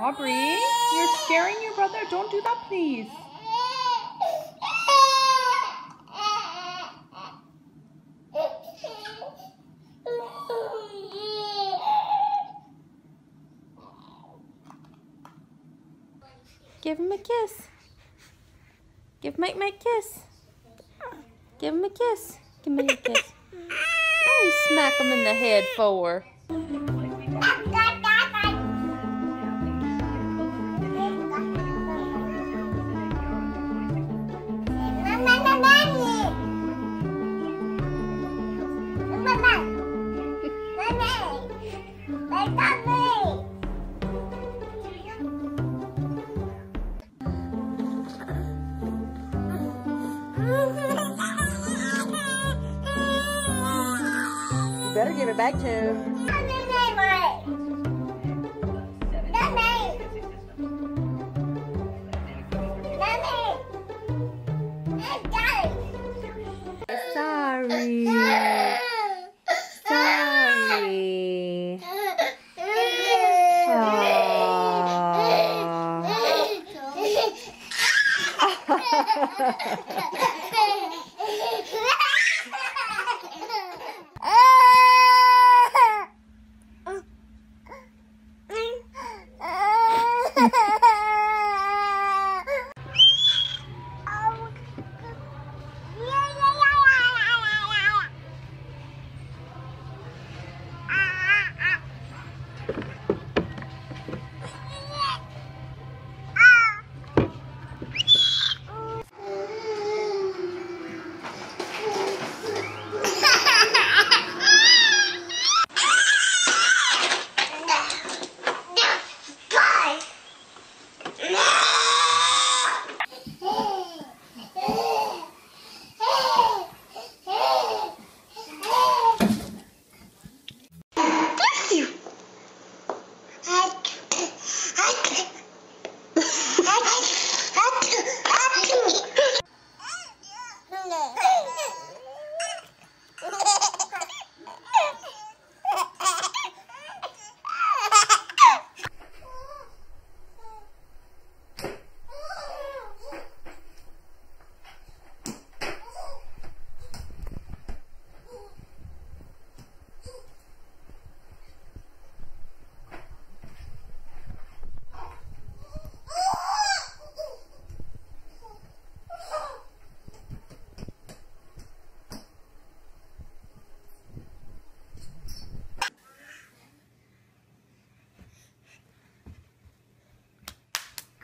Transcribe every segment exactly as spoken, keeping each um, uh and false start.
Aubrey, you're scaring your brother. Don't do that, please. Give him a kiss. Give Mike Mike kiss. Give him a kiss. Give me a kiss. Oh, smack him in the head for. Better give it back to him. Sorry. Sorry. Aww.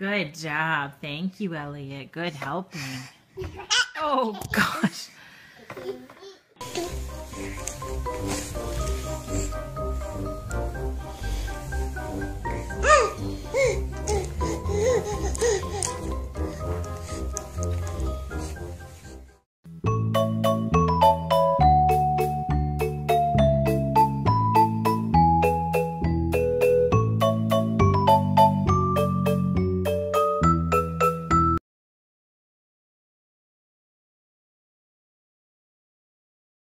Good job. Thank you, Elliot. Good helping. Oh, gosh.